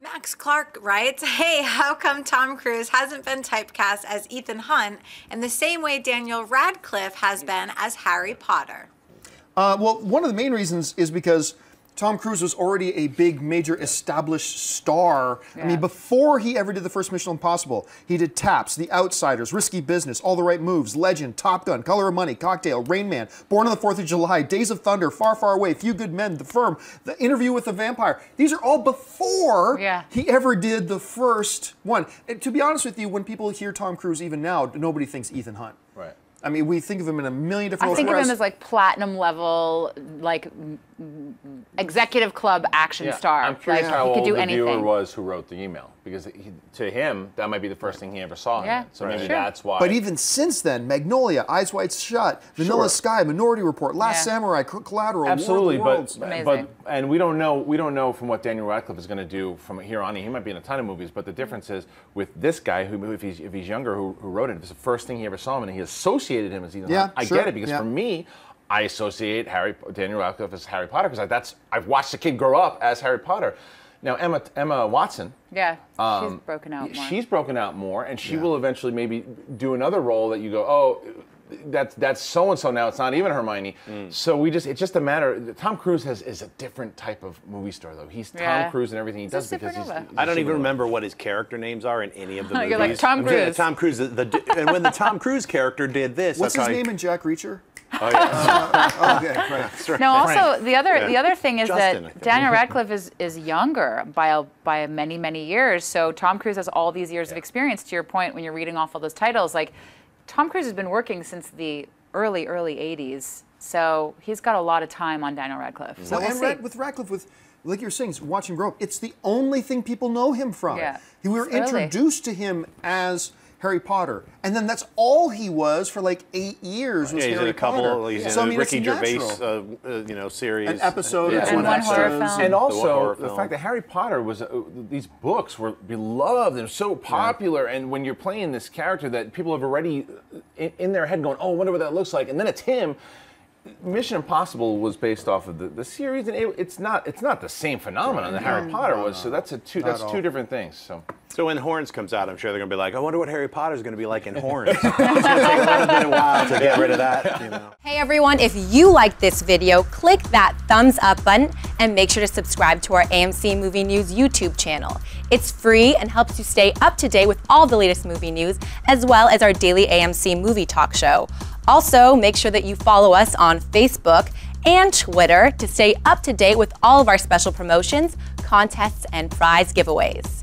Max Clark writes, "Hey, how come Tom Cruise hasn't been typecast as Ethan Hunt in the same way Daniel Radcliffe has been as Harry Potter?" Well, one of the main reasons is because Tom Cruise was already a big, major, established star. Yeah. I mean, before he ever did the first Mission Impossible, he did Taps, The Outsiders, Risky Business, All the Right Moves, Legend, Top Gun, Color of Money, Cocktail, Rain Man, Born on the 4th of July, Days of Thunder, Far, Far Away, Few Good Men, The Firm, The Interview with the Vampire. These are all before he ever did the first one. And to be honest with you, when people hear Tom Cruise even now, nobody thinks Ethan Hunt. Right. I mean, we think of him in a million different ways. I think of him as like platinum level, like executive club action star. I'm curious like, how he could do anything. Viewer was who wrote the email, because to him that might be the first thing he ever saw. Yeah, in it. So maybe that's why. But even since then, Magnolia, Eyes White Shut, Vanilla Sky, Minority Report, Last Samurai, Collateral, absolutely. War of the Worlds. And we don't know from what Daniel Radcliffe is going to do from here on. He might be in a ton of movies, but the difference is with this guy, who if he's younger, who wrote it, if it's the first thing he ever saw him, and he associated him as Ethan Hunt. I get it, because for me, I associate Daniel Radcliffe as Harry Potter, because I've watched the kid grow up as Harry Potter. Now Emma Watson, she's broken out more. She's broken out more, and she will eventually maybe do another role that you go, oh, that's so and so now. It's not even Hermione. So it's just a matter. Tom Cruise is a different type of movie star, though. He's Tom Cruise and everything he does, because he's I don't even remember what his character names are in any of the movies. You're like Tom Cruise. Tom Cruise. And when the Tom Cruise character did this, what's his name in Jack Reacher? Oh, yeah. Okay, right. No, also the other thing is Justin, that Daniel Radcliffe is younger by many, many years. So Tom Cruise has all these years of experience. To your point, when you're reading off all those titles, like, Tom Cruise has been working since the early 80s, so he's got a lot of time on Daniel Radcliffe. So with Radcliffe, like you're saying, watch him grow up. It's the only thing people know him from. Yeah. We were introduced to him as Harry Potter, and then that's all he was for like 8 years. Was Harry Potter. He's in a Ricky Gervais, series, an episode, and also the fact that Harry Potter was these books were beloved and so popular. And when you're playing this character that people have already in their head going, oh, I wonder what that looks like, and then it's him. Mission Impossible was based off of the series, and it's not the same phenomenon that Harry Potter was. So that's two different things. So when Horns comes out, I'm sure they're gonna be like, I wonder what Harry Potter's gonna be like in Horns. It's gonna take a while to get rid of that. You know. Hey everyone, if you liked this video, click that thumbs up button and make sure to subscribe to our AMC Movie News YouTube channel. It's free and helps you stay up to date with all the latest movie news, as well as our daily AMC Movie Talk Show. Also, make sure that you follow us on Facebook and Twitter to stay up to date with all of our special promotions, contests, and prize giveaways.